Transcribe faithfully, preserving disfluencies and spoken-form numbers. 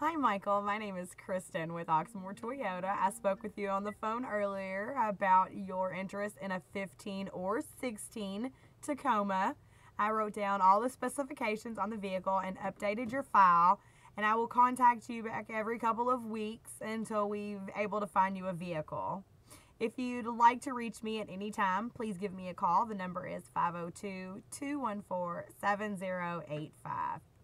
Hi Michael, my name is Kristen with Oxmoor Toyota. I spoke with you on the phone earlier about your interest in a fifteen or sixteen Tacoma. I wrote down all the specifications on the vehicle and updated your file, and I will contact you back every couple of weeks until we're able to find you a vehicle. If you'd like to reach me at any time, please give me a call. The number is five oh two, two one four, seven oh eight five.